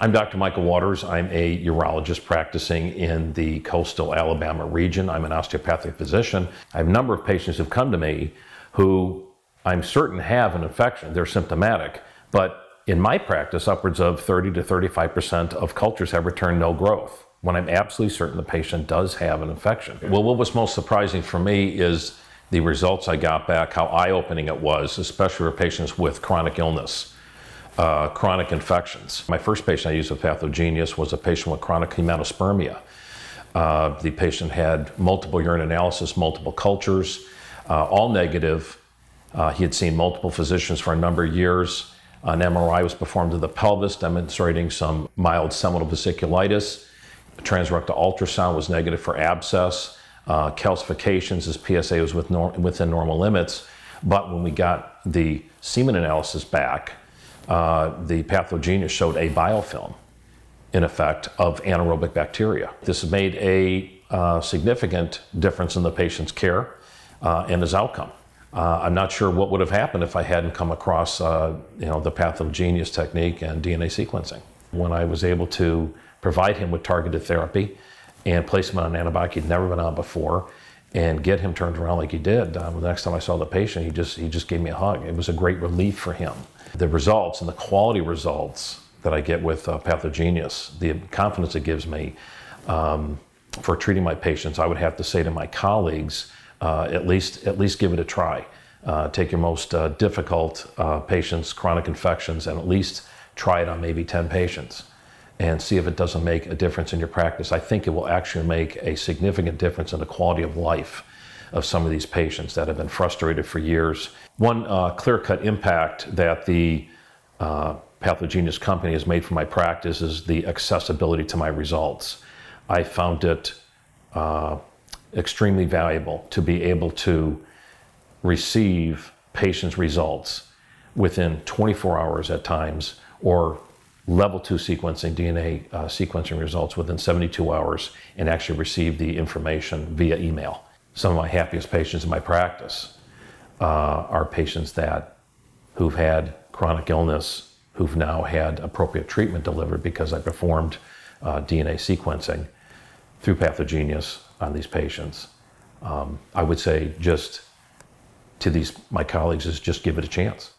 I'm Dr. Michael Waters. I'm a urologist practicing in the coastal Alabama region. I'm an osteopathic physician. I have a number of patients who've come to me who I'm certain have an infection. They're symptomatic, but in my practice, upwards of 30 to 35% of cultures have returned no growth when I'm absolutely certain the patient does have an infection. Well, what was most surprising for me is the results I got back, how eye-opening it was, especially for patients with chronic illness. Chronic infections. My first patient I used with Pathogenius was a patient with chronic hematospermia. The patient had multiple urine analysis, multiple cultures, all negative. He had seen multiple physicians for a number of years. An MRI was performed to the pelvis demonstrating some mild seminal vesiculitis. Transrectal ultrasound was negative for abscess. Calcifications, his PSA was within normal limits. But when we got the semen analysis back, the Pathogenius showed a biofilm, in effect, of anaerobic bacteria. This made a significant difference in the patient's care and his outcome. I'm not sure what would have happened if I hadn't come across the Pathogenius technique and DNA sequencing. When I was able to provide him with targeted therapy and place him on an antibiotic he'd never been on before and get him turned around like he did, the next time I saw the patient, he just gave me a hug. It was a great relief for him. The results and the quality results that I get with Pathogenius, the confidence it gives me for treating my patients, I would have to say to my colleagues, at least give it a try. Take your most difficult patients, chronic infections, and at least try it on maybe 10 patients and see if it doesn't make a difference in your practice. I think it will actually make a significant difference in the quality of life of some of these patients that have been frustrated for years. One clear-cut impact that the Pathogenius company has made for my practice is the accessibility to my results. I found it extremely valuable to be able to receive patients' results within 24 hours at times, or level 2 sequencing, DNA sequencing results within 72 hours, and actually receive the information via email. Some of my happiest patients in my practice are patients who've had chronic illness, who've now had appropriate treatment delivered because I performed DNA sequencing through Pathogenius on these patients. I would say just to my colleagues, is just give it a chance.